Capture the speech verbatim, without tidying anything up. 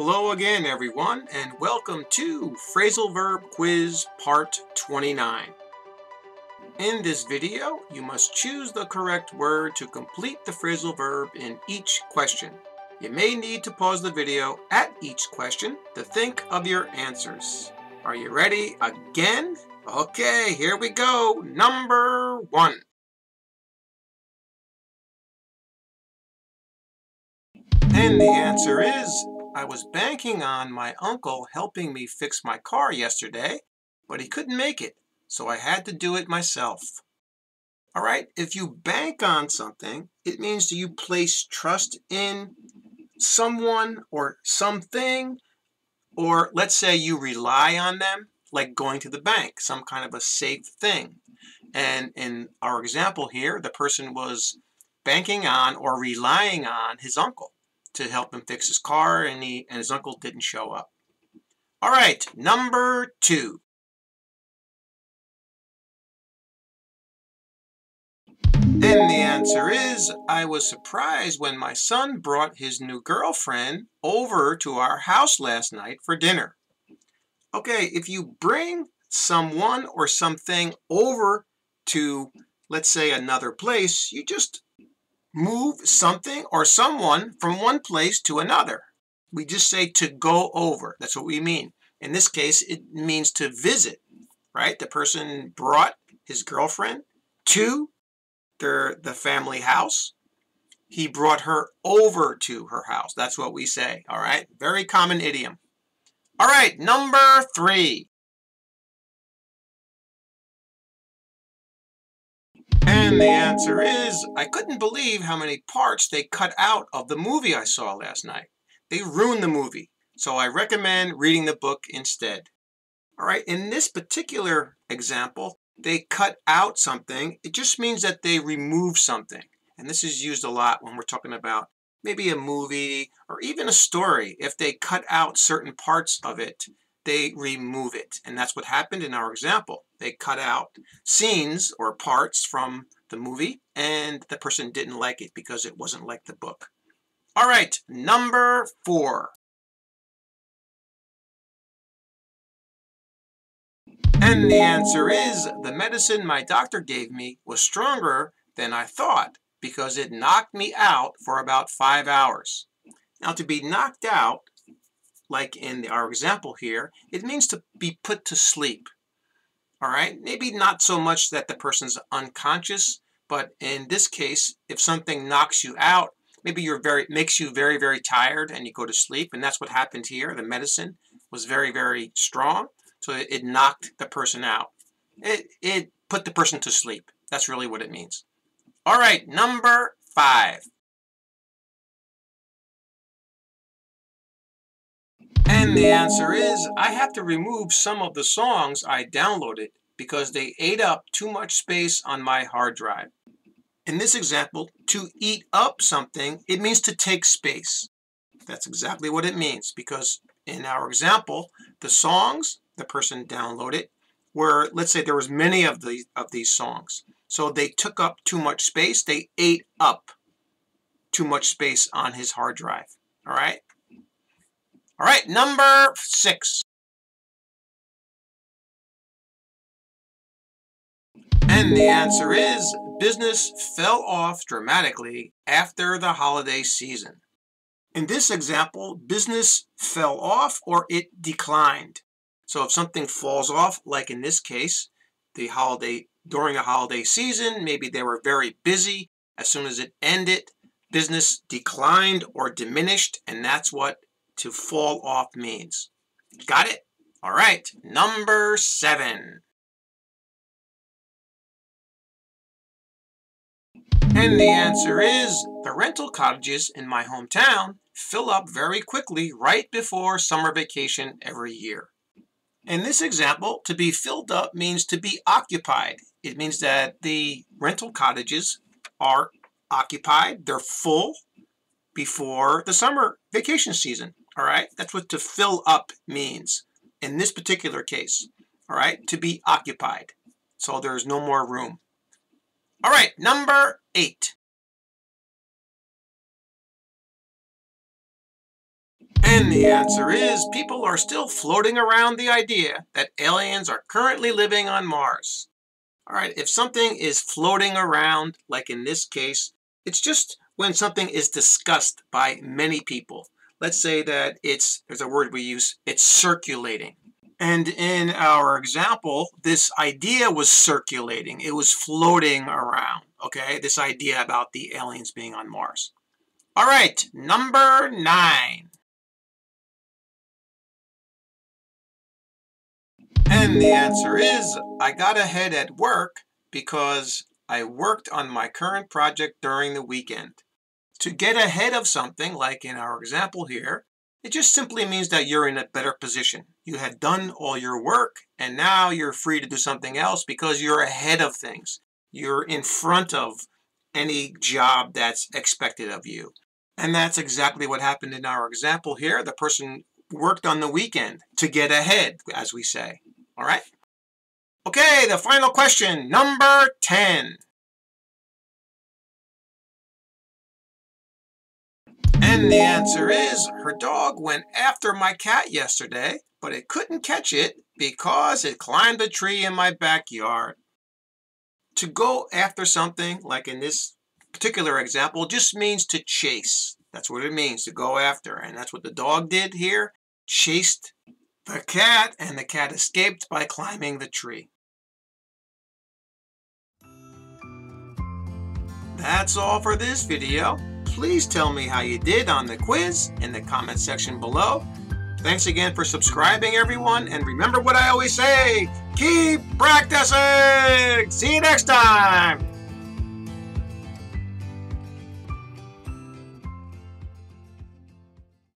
Hello again, everyone, and welcome to Phrasal Verb Quiz Part twenty-nine. In this video, you must choose the correct word to complete the phrasal verb in each question. You may need to pause the video at each question to think of your answers. Are you ready again? Okay, here we go. Number one. And the answer is, I was banking on my uncle helping me fix my car yesterday, but he couldn't make it, so I had to do it myself. All right, if you bank on something, it means that you place trust in someone or something, or let's say you rely on them, like going to the bank, some kind of a safe thing. And in our example here, the person was banking on or relying on his uncle to help him fix his car, and he and his uncle didn't show up. All right, number two. And the answer is, I was surprised when my son brought his new girlfriend over to our house last night for dinner. Okay, if you bring someone or something over to, let's say, another place, you just move something or someone from one place to another. We just say to go over. That's what we mean. In this case, it means to visit, right? The person brought his girlfriend to their, the family house. He brought her over to her house. That's what we say, all right? Very common idiom. All right, number three. And the answer is, I couldn't believe how many parts they cut out of the movie I saw last night. They ruined the movie, so I recommend reading the book instead. All right, in this particular example, they cut out something. It just means that they remove something. And this is used a lot when we're talking about maybe a movie or even a story. If they cut out certain parts of it, they remove it. And that's what happened in our example. They cut out scenes or parts from the movie, and the person didn't like it because it wasn't like the book. All right, number four. And the answer is, the medicine my doctor gave me was stronger than I thought because it knocked me out for about five hours. Now, to be knocked out, like in our example here, it means to be put to sleep. All right, maybe not so much that the person's unconscious, but in this case, if something knocks you out, maybe you're very makes you very, very tired and you go to sleep, and that's what happened here. The medicine was very, very strong, so it knocked the person out. It, it put the person to sleep. That's really what it means. All right, number five. And the answer is, I have to remove some of the songs I downloaded because they ate up too much space on my hard drive. In this example, to eat up something, it means to take space. That's exactly what it means, because in our example, the songs the person downloaded were, let's say there was many of, the, of these songs. So they took up too much space. They ate up too much space on his hard drive, all right? All right, number six. And the answer is, business fell off dramatically after the holiday season. In this example, business fell off or it declined. So if something falls off, like in this case, the holiday during the holiday season, maybe they were very busy. As soon as it ended, business declined or diminished, and that's what to fall off means. Got it? All right, number seven. And the answer is, the rental cottages in my hometown fill up very quickly right before summer vacation every year. In this example, to be filled up means to be occupied. It means that the rental cottages are occupied, they're full before the summer vacation season. All right, that's what to fill up means in this particular case, all right, to be occupied. So there's no more room. All right, number eight. And the answer is, people are still floating around the idea that aliens are currently living on Mars. All right, if something is floating around, like in this case, it's just when something is discussed by many people. Let's say that it's, there's a word we use, it's circulating. And in our example, this idea was circulating. It was floating around, okay? This idea about the aliens being on Mars. All right, number nine. And the answer is, I got ahead at work because I worked on my current project during the weekend. To get ahead of something, like in our example here, it just simply means that you're in a better position. You had done all your work, and now you're free to do something else because you're ahead of things. You're in front of any job that's expected of you. And that's exactly what happened in our example here. The person worked on the weekend to get ahead, as we say. All right? Okay, the final question, number ten. And the answer is, her dog went after my cat yesterday, but it couldn't catch it because it climbed a tree in my backyard. To go after something, like in this particular example, just means to chase. That's what it means, to go after. And that's what the dog did here, chased the cat, and the cat escaped by climbing the tree. That's all for this video. Please tell me how you did on the quiz in the comment section below. Thanks again for subscribing, everyone, and remember what I always say, keep practicing! See you next time!